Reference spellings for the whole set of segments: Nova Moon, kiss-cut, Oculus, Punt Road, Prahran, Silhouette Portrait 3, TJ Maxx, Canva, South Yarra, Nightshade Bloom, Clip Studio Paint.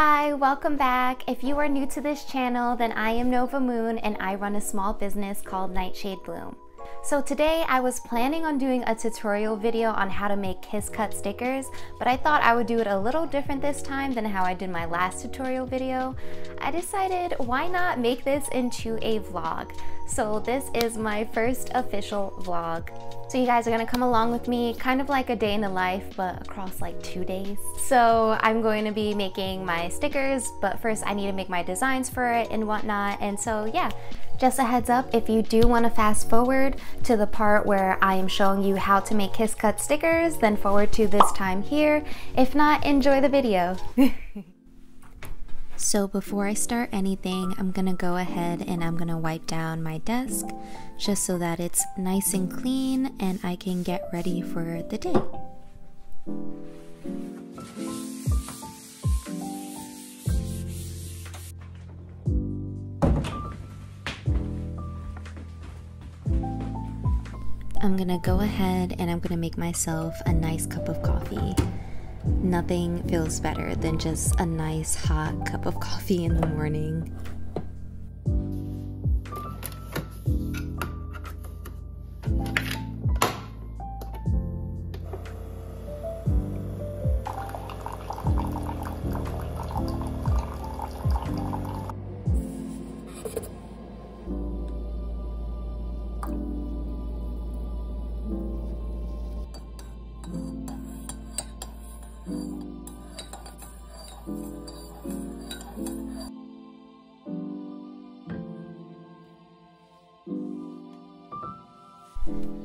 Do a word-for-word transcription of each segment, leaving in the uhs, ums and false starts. Hi, welcome back. If you are new to this channel, then I am Nova Moon and I run a small business called Nightshade Bloom. So today I was planning on doing a tutorial video on how to make kiss cut stickers, but I thought I would do it a little different this time than how I did my last tutorial video. I decided why not make this into a vlog. So this is my first official vlog. So you guys are gonna come along with me, kind of like a day in the life, but across like two days. So I'm going to be making my stickers, but first I need to make my designs for it and whatnot. And so yeah. Just a heads up, if you do want to fast forward to the part where I am showing you how to make kiss cut stickers, then forward to this time here. If not, enjoy the video. So before I start anything, I'm gonna go ahead and I'm gonna wipe down my desk just so that it's nice and clean and I can get ready for the day. I'm gonna go ahead and I'm gonna make myself a nice cup of coffee. Nothing feels better than just a nice hot cup of coffee in the morning.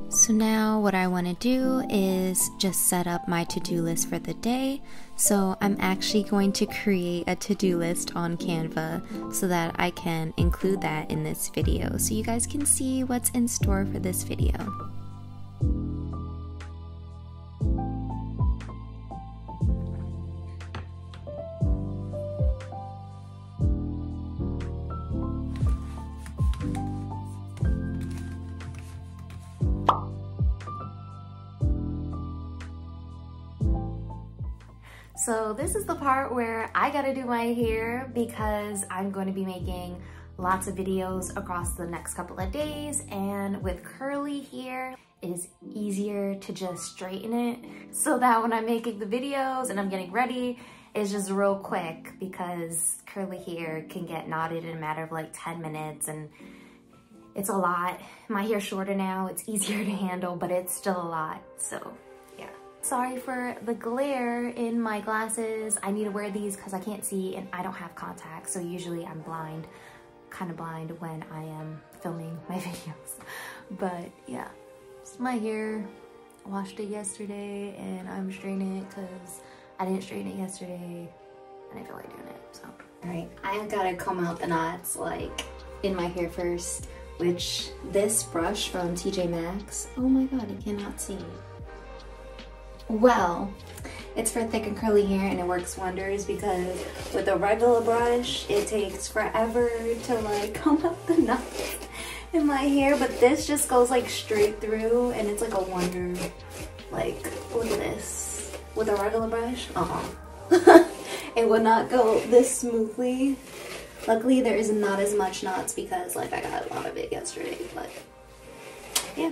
So now what I want to do is just set up my to-do list for the day. So I'm actually going to create a to-do list on Canva so that I can include that in this video so you guys can see what's in store for this video. So this is the part where I gotta do my hair because I'm going to be making lots of videos across the next couple of days, and with curly hair it is easier to just straighten it so that when I'm making the videos and I'm getting ready, it's just real quick because curly hair can get knotted in a matter of like ten minutes and it's a lot. My hair's shorter now, it's easier to handle, but it's still a lot, so. Sorry for the glare in my glasses. I need to wear these because I can't see and I don't have contacts, so usually I'm blind, kind of blind when I am filming my videos. But yeah, it's my hair. I washed it yesterday and I'm straightening it because I didn't straighten it yesterday and I feel like doing it, so. All right, I gotta comb out the knots like in my hair first, which this brush from T J Maxx, oh my God, I cannot see. Well, it's for thick and curly hair and it works wonders because with a regular brush, it takes forever to like comb up the knots in my hair, but this just goes like straight through and it's like a wonder. Like, look at this. With a regular brush, uh-uh. It would not go this smoothly. Luckily, there is not as much knots because like I got a lot of it yesterday, but yeah.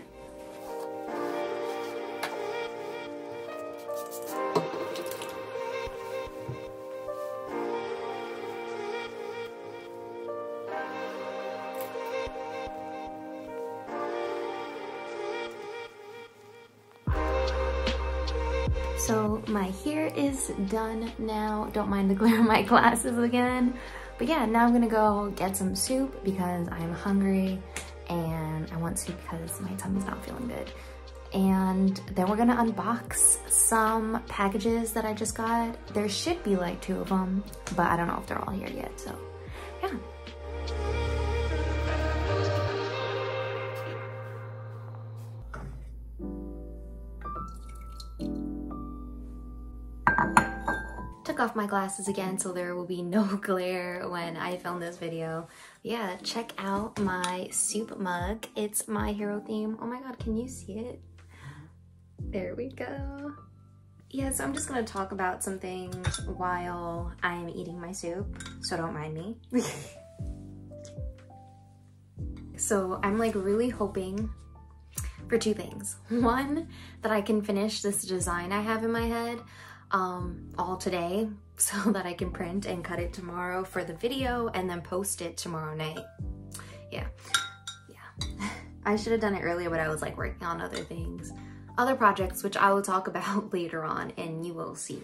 So my hair is done now. Don't mind the glare of my glasses again. But yeah, now I'm gonna go get some soup because I'm hungry and I want soup because my tummy's not feeling good. And then we're gonna unbox some packages that I just got. There should be like two of them, but I don't know if they're all here yet, so yeah. Off my glasses again so there will be no glare when I film this video. Yeah, check out my soup mug. It's my hero theme. Oh my God, can you see it? There we go. Yeah, so I'm just gonna talk about some things while I'm eating my soup, so don't mind me. So I'm like really hoping for two things. One, that I can finish this design I have in my head um, all today so that I can print and cut it tomorrow for the video and then post it tomorrow night. Yeah, yeah. I should have done it earlier, but I was like working on other things, other projects, which I will talk about later on and you will see.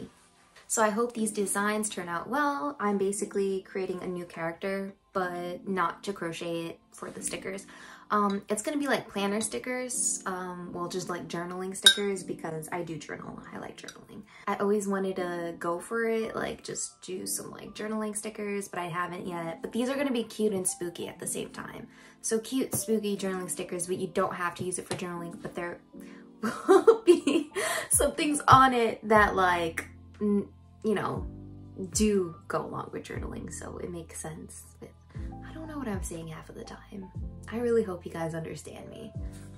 So I hope these designs turn out well. I'm basically creating a new character, but not to crochet it for the stickers. Um, it's gonna be like planner stickers, um, well, just like journaling stickers, because I do journal, I like journaling. I always wanted to go for it, like just do some like journaling stickers, but I haven't yet. But these are gonna be cute and spooky at the same time. So cute, spooky journaling stickers, but you don't have to use it for journaling, but there will be some things on it that like, you know, do go along with journaling, so it makes sense with I don't know what I'm saying half of the time. I really hope you guys understand me.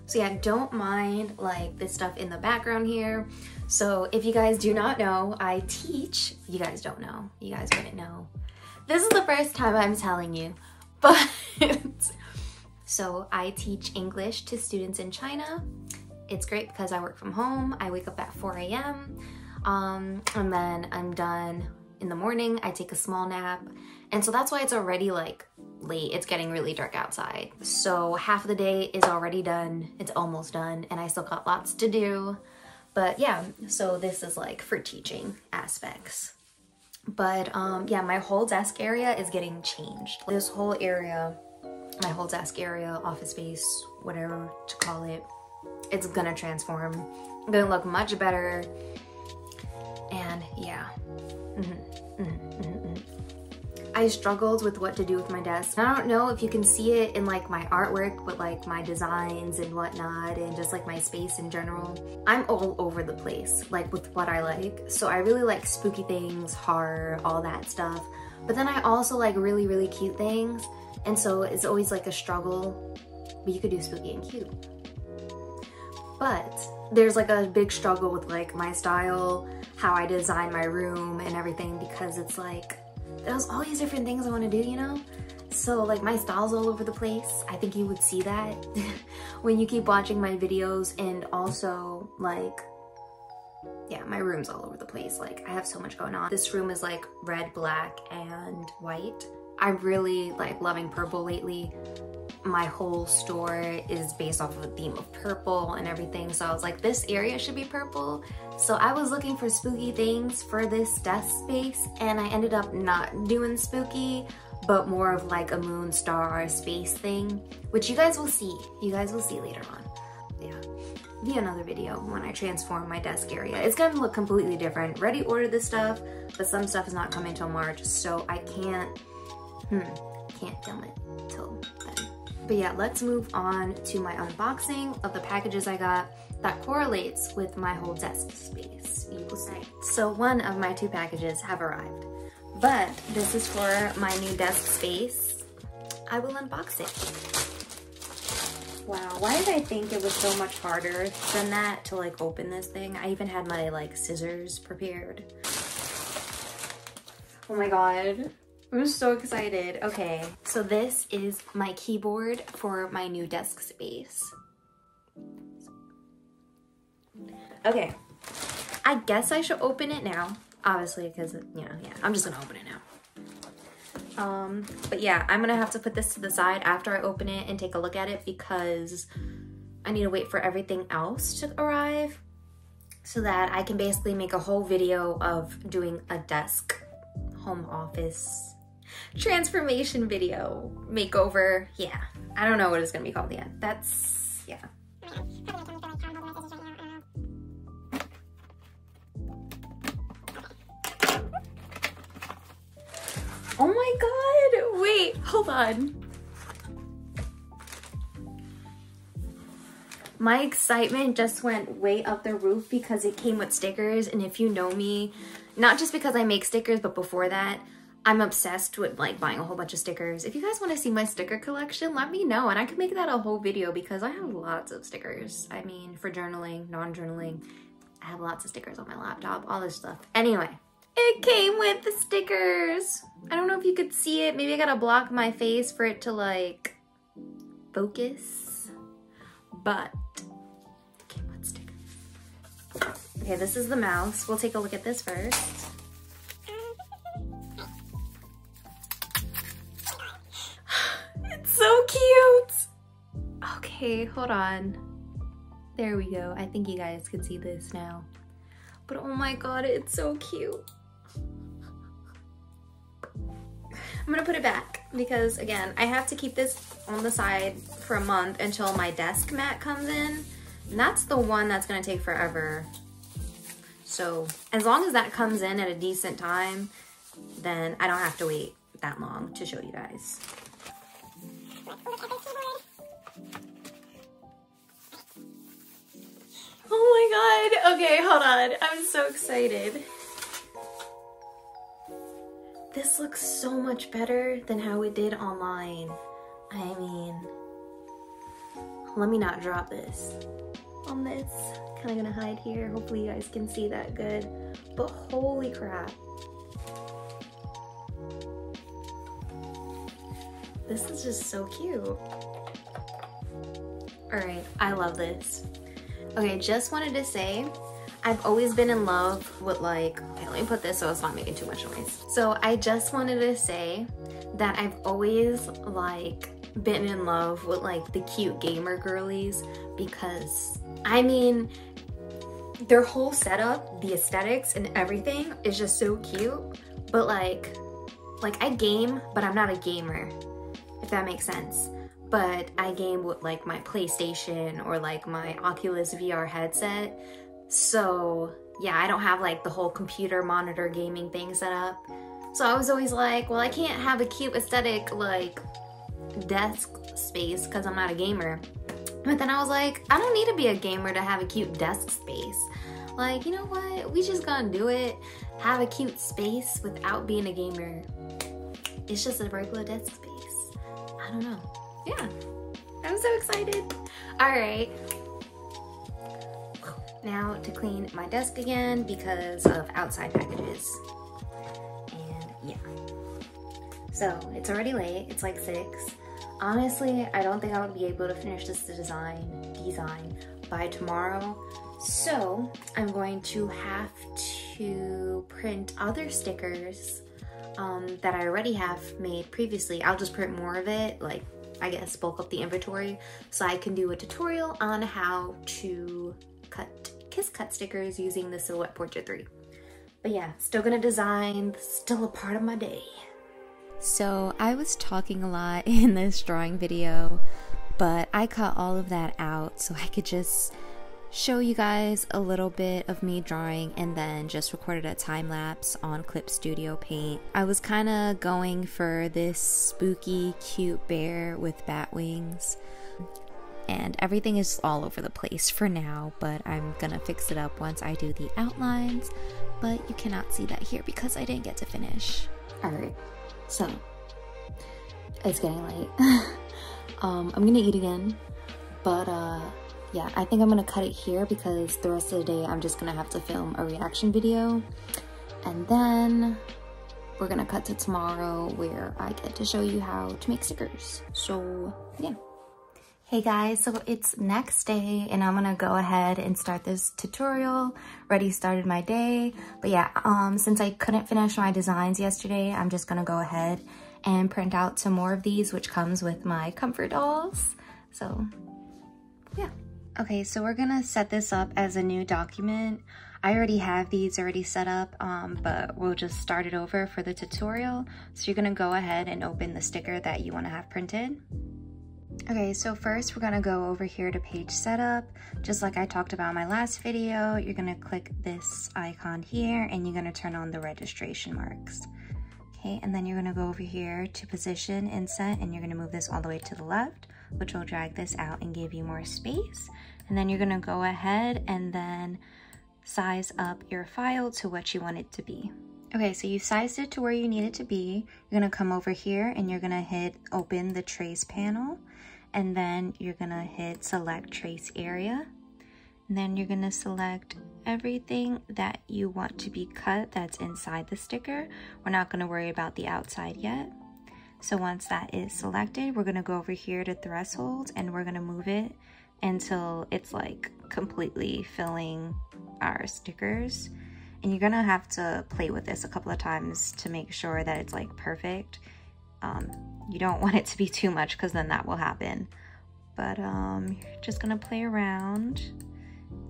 So yeah, don't mind like this stuff in the background here. So if you guys do not know, I teach. You guys don't know. You guys wouldn't know. This is the first time I'm telling you, but so I teach English to students in China. It's great because I work from home. I wake up at four A M Um, and then I'm done in the morning. I take a small nap. And so that's why it's already like late. It's getting really dark outside. So half of the day is already done. It's almost done and I still got lots to do. But yeah, so this is like for teaching aspects. But um, yeah, my whole desk area is getting changed. This whole area, my whole desk area, office space, whatever to call it, it's gonna transform. I'm gonna look much better. And yeah. Mm-hmm, mm-hmm, mm-hmm. I struggled with what to do with my desk. I don't know if you can see it in like my artwork, but like my designs and whatnot and just like my space in general. I'm all over the place, like with what I like. So I really like spooky things, horror, all that stuff. But then I also like really, really cute things. And so it's always like a struggle, but you could do spooky and cute. But there's like a big struggle with like my style, how I design my room and everything, because it's like, there's all these different things I want to do, you know? So like my style's all over the place. I think you would see that when you keep watching my videos. And also like, yeah, my room's all over the place. Like I have so much going on. This room is like red, black, and white. I'm really like loving purple lately. My whole store is based off of a theme of purple and everything, so I was like, this area should be purple. So I was looking for spooky things for this desk space, and I ended up not doing spooky, but more of like a moon, star, space thing, which you guys will see. You guys will see later on. Yeah, be another video when I transform my desk area. It's gonna look completely different. Already ordered this stuff, but some stuff is not coming till March, so I can't, hmm, can't film it till then. But yeah, let's move on to my unboxing of the packages I got that correlates with my whole desk space, you will say. So one of my two packages have arrived, but this is for my new desk space. I will unbox it. Wow, why did I think it was so much harder than that to like open this thing? I even had my like scissors prepared. Oh my God. I'm so excited. Okay, so this is my keyboard for my new desk space. Okay, I guess I should open it now, obviously, because, you know, yeah, I'm just gonna open it now. Um, but yeah, I'm gonna have to put this to the side after I open it and take a look at it, because I need to wait for everything else to arrive so that I can basically make a whole video of doing a desk home office transformation video makeover. Yeah, I don't know what it's gonna be called yet. That's, yeah. Oh my God, wait, hold on. My excitement just went way up the roof because it came with stickers, and if you know me, not just because I make stickers, but before that, I'm obsessed with like buying a whole bunch of stickers. If you guys want to see my sticker collection, let me know and I could make that a whole video, because I have lots of stickers. I mean, for journaling, non-journaling, I have lots of stickers on my laptop, all this stuff. Anyway, it came with the stickers. I don't know if you could see it. Maybe I gotta block my face for it to like focus, but it came with stickers. Okay, this is the mouse. We'll take a look at this first. It's so cute. Okay, hold on. There we go. I think you guys could see this now. But oh my God, it's so cute. I'm gonna put it back because again, I have to keep this on the side for a month until my desk mat comes in. And that's the one that's gonna take forever. So as long as that comes in at a decent time, then I don't have to wait that long to show you guys. Oh my God, okay, hold on. I'm so excited. This looks so much better than how it did online. I mean, let me not drop this on this. Kinda gonna hide here. Hopefully you guys can see that good, but holy crap. This is just so cute. All right, I love this. Okay, just wanted to say, I've always been in love with like, okay, let me put this so it's not making too much noise. So I just wanted to say that I've always like been in love with like the cute gamer girlies because, I mean, their whole setup, the aesthetics and everything is just so cute, but like, like I game, but I'm not a gamer. If that makes sense. But I game with like my PlayStation or like my Oculus V R headset. So yeah, I don't have like the whole computer monitor gaming thing set up. So I was always like, well, I can't have a cute aesthetic like desk space because I'm not a gamer. But then I was like, I don't need to be a gamer to have a cute desk space. Like, you know what? We just gonna do it. Have a cute space without being a gamer. It's just a regular desk space. I don't know. Yeah, I'm so excited. All right, now to clean my desk again because of outside packages. And yeah, so it's already late, it's like six. Honestly, I don't think I would be able to finish this design, design by tomorrow. So I'm going to have to print other stickers Um, that I already have made previously. I'll just print more of it, like I guess bulk up the inventory so I can do a tutorial on how to cut kiss cut stickers using the Silhouette Portrait three. But yeah, still gonna design, still a part of my day. So I was talking a lot in this drawing video, but I cut all of that out so I could just show you guys a little bit of me drawing and then just recorded a time lapse on Clip Studio Paint. I was kind of going for this spooky cute bear with bat wings and everything is all over the place for now, but I'm gonna fix it up once I do the outlines, but you cannot see that here because I didn't get to finish. Alright, so it's getting late. um, I'm gonna eat again, but uh yeah, I think I'm gonna cut it here because the rest of the day I'm just gonna have to film a reaction video. And then we're gonna cut to tomorrow where I get to show you how to make stickers. So yeah. Hey guys, so it's next day and I'm gonna go ahead and start this tutorial. Already started my day. But yeah, um, since I couldn't finish my designs yesterday, I'm just gonna go ahead and print out some more of these, which comes with my comfort dolls. So yeah. Okay, so we're gonna set this up as a new document. I already have these already set up, um, but we'll just start it over for the tutorial. So you're gonna go ahead and open the sticker that you wanna have printed. Okay, so first we're gonna go over here to page setup. Just like I talked about in my last video, you're gonna click this icon here and you're gonna turn on the registration marks. Okay, and then you're gonna go over here to position inset and you're gonna move this all the way to the left, which will drag this out and give you more space. And then you're gonna go ahead and then size up your file to what you want it to be. Okay, so you've sized it to where you need it to be. You're gonna come over here and you're gonna hit open the trace panel, and then you're gonna hit select trace area. And then you're gonna select everything that you want to be cut that's inside the sticker. We're not gonna worry about the outside yet. So once that is selected, we're gonna go over here to threshold and we're gonna move it until it's like completely filling our stickers. And you're gonna have to play with this a couple of times to make sure that it's like perfect. Um, you don't want it to be too much because then that will happen. But um, you're just gonna play around,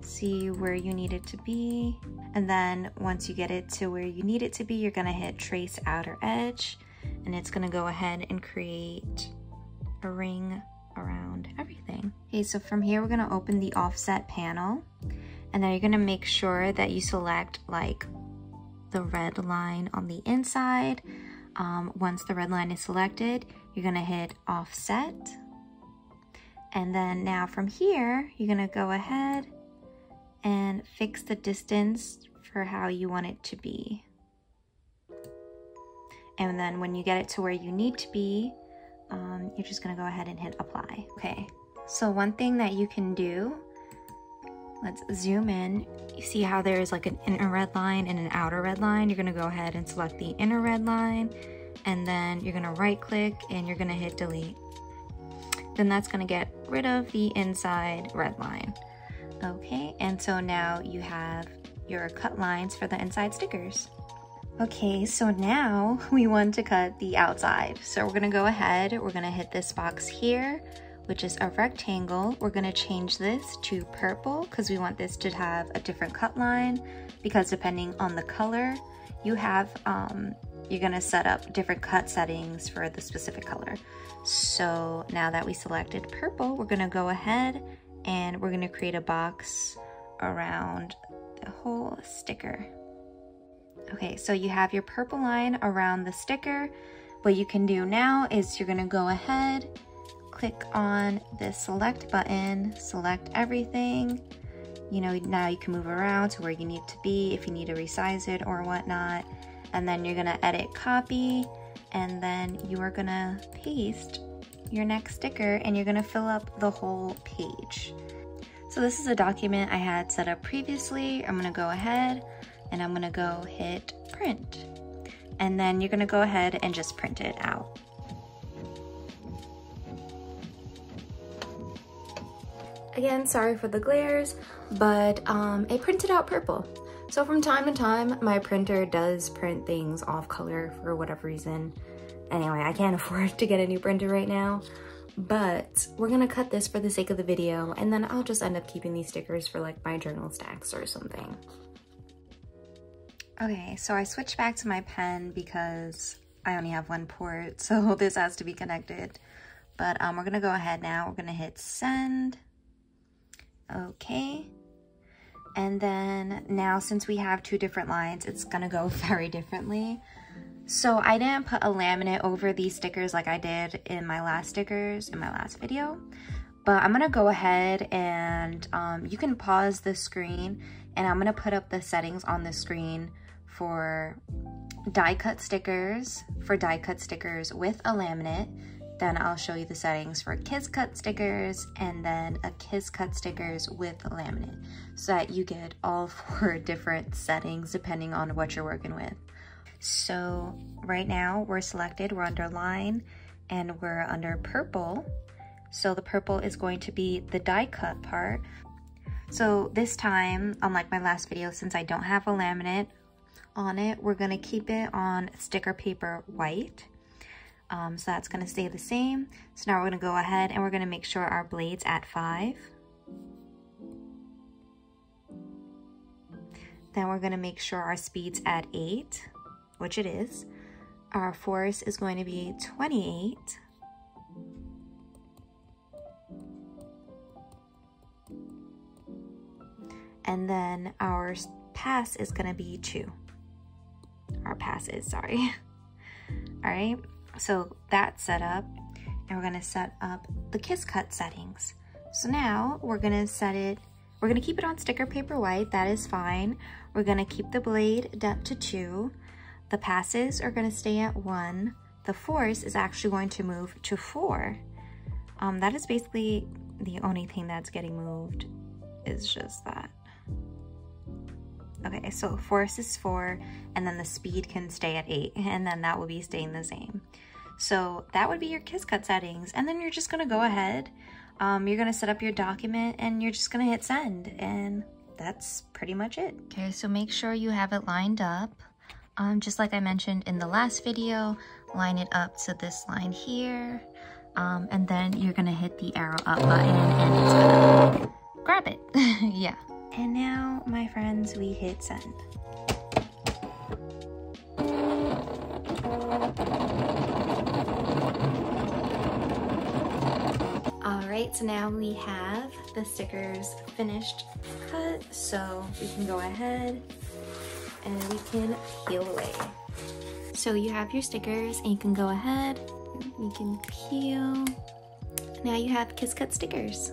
see where you need it to be. And then once you get it to where you need it to be, you're gonna hit trace outer edge, and it's gonna go ahead and create a ring around everything. Okay, so from here, we're gonna open the offset panel, and then you're gonna make sure that you select like the red line on the inside. Um, once the red line is selected, you're gonna hit offset. And then now from here, you're gonna go ahead and fix the distance for how you want it to be. And then when you get it to where you need to be, um, you're just gonna go ahead and hit apply. Okay, so one thing that you can do, let's zoom in. You see how there is like an inner red line and an outer red line? You're gonna go ahead and select the inner red line, and then you're gonna right click and you're gonna hit delete. Then that's gonna get rid of the inside red line. Okay, and so now you have your cut lines for the inside stickers. Okay, so now we want to cut the outside. So we're gonna go ahead, we're gonna hit this box here, which is a rectangle. We're gonna change this to purple because we want this to have a different cut line, because depending on the color you have, um, you're gonna set up different cut settings for the specific color. So now that we selected purple, we're gonna go ahead and we're gonna create a box around the whole sticker. Okay, so you have your purple line around the sticker. What you can do now is you're gonna go ahead, click on this select button, select everything. You know, now you can move around to where you need to be if you need to resize it or whatnot. And then you're gonna edit copy, and then you are gonna paste your next sticker, and you're gonna fill up the whole page. So this is a document I had set up previously. I'm gonna go ahead and I'm gonna go hit print. And then you're gonna go ahead and just print it out. Again, sorry for the glares, but um, it printed out purple. So from time to time, my printer does print things off color for whatever reason. Anyway, I can't afford to get a new printer right now, but we're gonna cut this for the sake of the video, and then I'll just end up keeping these stickers for like my journal stacks or something. Okay, so I switched back to my pen because I only have one port, so this has to be connected. But um, we're gonna go ahead now, we're gonna hit send. Okay, and then now since we have two different lines, it's gonna go very differently. So I didn't put a laminate over these stickers like I did in my last stickers in my last video, but I'm gonna go ahead and um, you can pause the screen, and I'm gonna put up the settings on the screen for die cut stickers, for die cut stickers with a laminate. Then I'll show you the settings for kids cut stickers, and then a kids cut stickers with a laminate, so that you get all four different settings depending on what you're working with. So right now we're selected, we're under line, and we're under purple. So the purple is going to be the die cut part. So this time, unlike my last video, since I don't have a laminate on it, we're gonna keep it on sticker paper white. Um, so that's gonna stay the same. So now we're gonna go ahead and we're gonna make sure our blade's at five. Then we're gonna make sure our speed's at eight. Which it is. Our force is going to be twenty-eight. And then our pass is gonna be two. Our passes, sorry. All right, so that's set up. And we're gonna set up the kiss cut settings. So now we're gonna set it, we're gonna keep it on sticker paper white, that is fine. We're gonna keep the blade depth to two. The passes are gonna stay at one. The force is actually going to move to four. Um, that is basically the only thing that's getting moved is just that. Okay, so force is four, and then the speed can stay at eight, and then that will be staying the same. So that would be your kiss cut settings. And then you're just gonna go ahead, um, you're gonna set up your document, and you're just gonna hit send, and that's pretty much it. Okay, so make sure you have it lined up. Um, just like I mentioned in the last video, line it up to this line here, um, and then you're gonna hit the arrow up button, and it's gonna grab it, yeah. And now, my friends, we hit send. All right, so now we have the stickers finished cut, so we can go ahead and we can peel away. So you have your stickers and you can go ahead, you can peel. Now you have kiss cut stickers.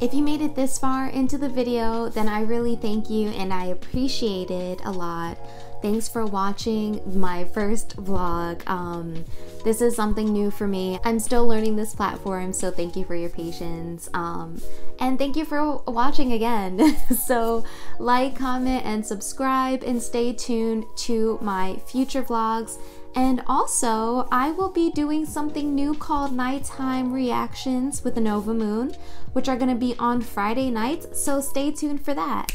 If you made it this far into the video, then I really thank you and I appreciate it a lot. Thanks for watching my first vlog. Um, this is something new for me. I'm still learning this platform, so thank you for your patience. Um, and thank you for watching again. So like, comment, and subscribe, and stay tuned to my future vlogs. And also, I will be doing something new called Nighttime Reactions with the Nova Moon, which are gonna be on Friday nights, so stay tuned for that.